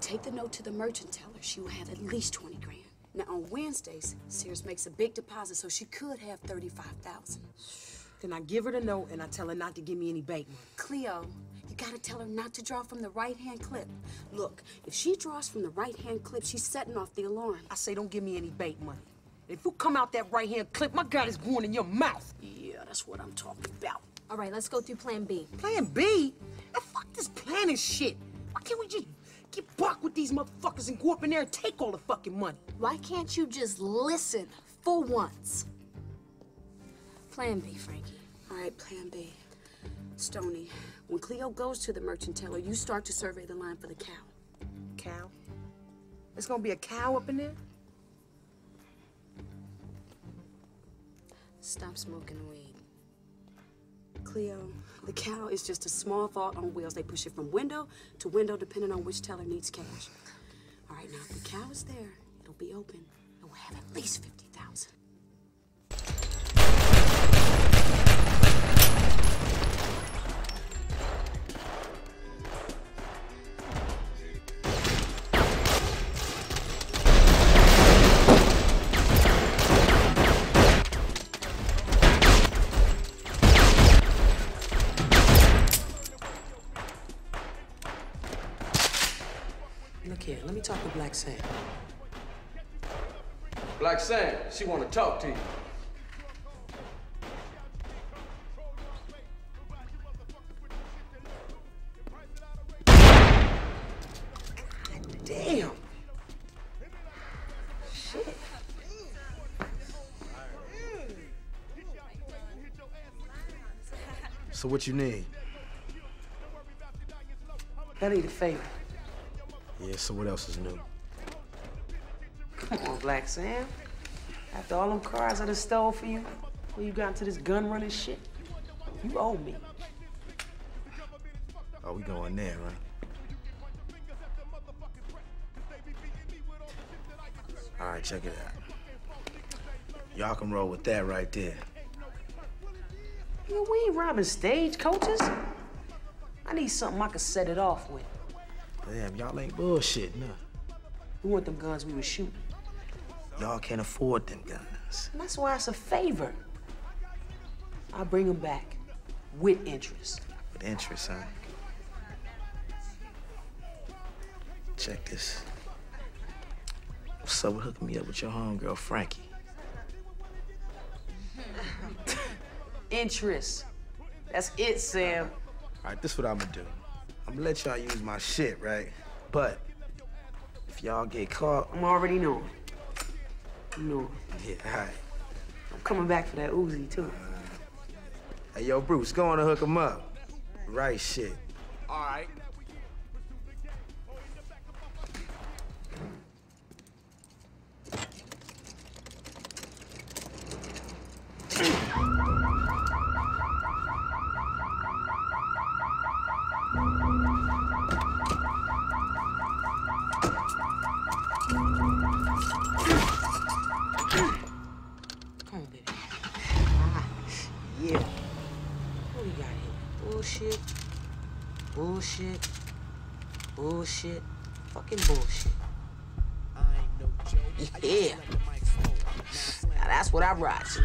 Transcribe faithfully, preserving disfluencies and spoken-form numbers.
Take the note to the merchant. Tell her she will have at least twenty grand. Now, on Wednesdays, Sears makes a big deposit, so she could have thirty-five thousand. Then I give her the note, and I tell her not to give me any bait. Cleo, you gotta tell her not to draw from the right-hand clip. Look, if she draws from the right-hand clip, she's setting off the alarm. I say don't give me any bait money. If you come out that right-hand clip, my God is going in your mouth. Yeah, that's what I'm talking about. All right, let's go through plan B. Plan B? Now, fuck this planning shit. Why can't we just get buck with these motherfuckers and go up in there and take all the fucking money? Why can't you just listen for once? Plan B, Frankie. All right, plan B. Stoney, when Cleo goes to the merchant teller, you start to survey the line for the cow. Cow? There's gonna be a cow up in there? Stop smoking weed. Cleo, the cow is just a small thought on wheels. They push it from window to window, depending on which teller needs cash. All right, now, if the cow is there, it'll be open, and we'll have at least fifty thousand. Look here, let me talk to Black Sam. Black Sam, she want to talk to you. God damn. Shit. So what you need? I need a favor. Yeah, so what else is new? Come on, Black Sam. After all them cars I done stole for you, when you got into this gun-running shit, you owe me. Oh, we going there, right? All right, check it out. Y'all can roll with that right there. Yeah, we ain't robbing stagecoaches. I need something I can set it off with. Damn, y'all ain't bullshitting, huh? We want them guns we were shooting. Y'all can't afford them guns. And that's why it's a favor. I bring them back with interest. With interest, huh? Check this. What's up with hooking me up with your homegirl, Frankie? Interest. That's it, Sam. All right, this is what I'm gonna do. I'm gonna let y'all use my shit, right? But if y'all get caught... I'm already knowing. No. Yeah, all right. I'm coming back for that Uzi, too. Uh, hey, yo, Bruce, go on and hook him up. Right shit. All right. Bullshit, bullshit, bullshit, fucking bullshit. I ain't no joke. Yeah. Now that's what I ride to.